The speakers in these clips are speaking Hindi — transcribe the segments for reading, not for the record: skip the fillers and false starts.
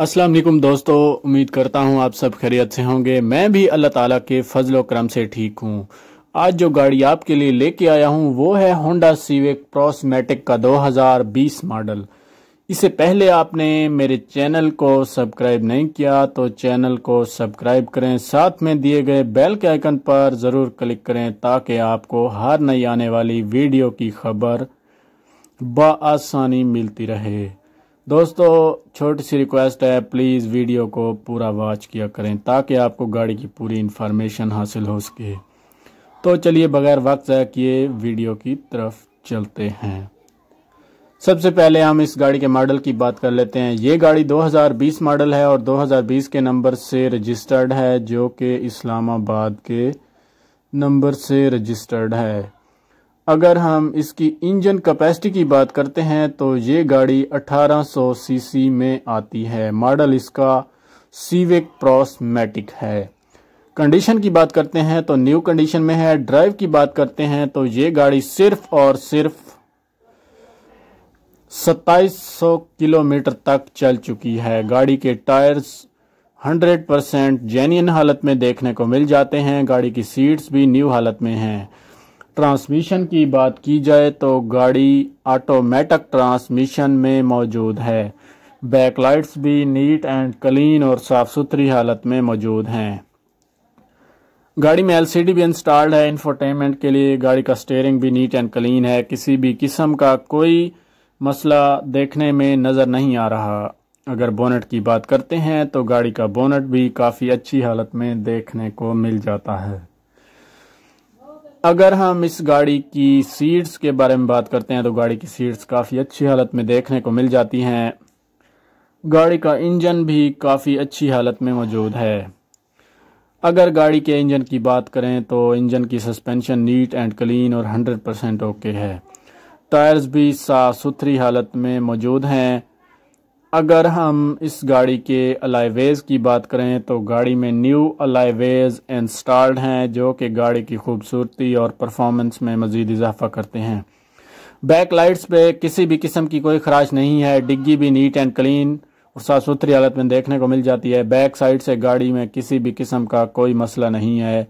अस्सलाम वालेकुम दोस्तों, उम्मीद करता हूँ आप सब खैरियत से होंगे। मैं भी अल्लाह ताला के फजल व करम से ठीक हूँ। आज जो गाड़ी आपके लिए लेके आया हूँ वो है होंडा सिविक प्रोस्मेटिक का 2020 मॉडल। इससे पहले आपने मेरे चैनल को सब्सक्राइब नहीं किया तो चैनल को सब्सक्राइब करें, साथ में दिए गए बेल के आइकन पर ज़रूर क्लिक करें ताकि आपको हर नई आने वाली वीडियो की खबर बआसानी मिलती रहे। दोस्तों, छोटी सी रिक्वेस्ट है, प्लीज़ वीडियो को पूरा वॉच किया करें ताकि आपको गाड़ी की पूरी इन्फॉर्मेशन हासिल हो सके। तो चलिए बगैर वक्त ज़ाया किए वीडियो की तरफ चलते हैं। सबसे पहले हम इस गाड़ी के मॉडल की बात कर लेते हैं। ये गाड़ी 2020 मॉडल है और 2020 के नंबर से रजिस्टर्ड है, जो कि इस्लामाबाद के नंबर से रजिस्टर्ड है। अगर हम इसकी इंजन कैपेसिटी की बात करते हैं तो ये गाड़ी 1800 सीसी में आती है। मॉडल इसका सिविक प्रोस्मेटिक है। कंडीशन की बात करते हैं तो न्यू कंडीशन में है। ड्राइव की बात करते हैं तो ये गाड़ी सिर्फ और सिर्फ 2700 किलोमीटर तक चल चुकी है। गाड़ी के टायर्स 100% जेन्युइन हालत में देखने को मिल जाते हैं। गाड़ी की सीट्स भी न्यू हालत में हैं। ट्रांसमिशन की बात की जाए तो गाड़ी ऑटोमेटिक ट्रांसमिशन में मौजूद है। बैकलाइट्स भी नीट एंड क्लीन और साफ़ सुथरी हालत में मौजूद हैं। गाड़ी में एलसीडी भी इंस्टॉल्ड है इंफोटेनमेंट के लिए। गाड़ी का स्टीयरिंग भी नीट एंड क्लीन है, किसी भी किस्म का कोई मसला देखने में नज़र नहीं आ रहा। अगर बोनट की बात करते हैं तो गाड़ी का बोनट भी काफ़ी अच्छी हालत में देखने को मिल जाता है। अगर हम इस गाड़ी की सीट्स के बारे में बात करते हैं तो गाड़ी की सीट्स काफ़ी अच्छी हालत में देखने को मिल जाती हैं। गाड़ी का इंजन भी काफ़ी अच्छी हालत में मौजूद है। अगर गाड़ी के इंजन की बात करें तो इंजन की सस्पेंशन नीट एंड क्लीन और 100% ओके है। टायर्स भी साफ सुथरी हालत में मौजूद हैं। अगर हम इस गाड़ी के अलाइवेज़ की बात करें तो गाड़ी में न्यू अलाइवेज़ इंस्टॉल्ड हैं, जो कि गाड़ी की खूबसूरती और परफॉर्मेंस में मज़ीद इजाफा करते हैं। बैक लाइट्स पे किसी भी किस्म की कोई खराश नहीं है। डिग्गी भी नीट एंड क्लीन और साफ सुथरी हालत में देखने को मिल जाती है। बैक साइड से गाड़ी में किसी भी किस्म का कोई मसला नहीं है।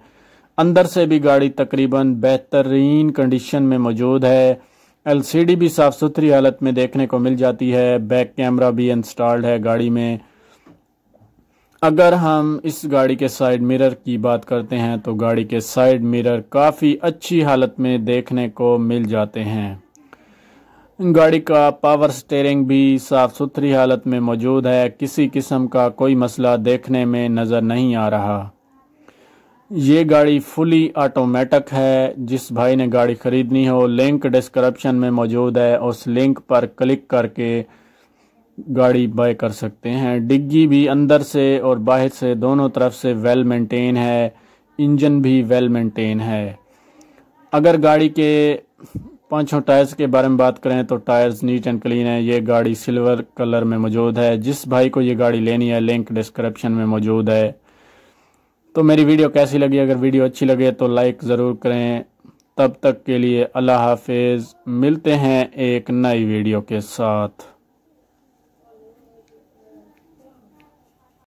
अंदर से भी गाड़ी तकरीबन बेहतरीन कंडीशन में मौजूद है। एलसीडी भी साफ़ सुथरी हालत में देखने को मिल जाती है। बैक कैमरा भी इंस्टॉल्ड है गाड़ी में। अगर हम इस गाड़ी के साइड मिरर की बात करते हैं तो गाड़ी के साइड मिरर काफ़ी अच्छी हालत में देखने को मिल जाते हैं। गाड़ी का पावर स्टीयरिंग भी साफ़ सुथरी हालत में मौजूद है, किसी किस्म का कोई मसला देखने में नज़र नहीं आ रहा। ये गाड़ी फुली ऑटोमेटिक है। जिस भाई ने गाड़ी ख़रीदनी हो, लिंक डिस्क्रिप्शन में मौजूद है, उस लिंक पर क्लिक करके गाड़ी बाय कर सकते हैं। डिग्गी भी अंदर से और बाहर से दोनों तरफ से वेल मेंटेन है। इंजन भी वेल मेंटेन है। अगर गाड़ी के पांचों टायर्स के बारे में बात करें तो टायर्स नीट एंड क्लीन है। ये गाड़ी सिल्वर कलर में मौजूद है। जिस भाई को ये गाड़ी लेनी है, लिंक डिस्क्रिप्शन में मौजूद है। तो मेरी वीडियो कैसी लगी? अगर वीडियो अच्छी लगे तो लाइक ज़रूर करें। तब तक के लिए अल्लाह हाफिज़। मिलते हैं एक नई वीडियो के साथ।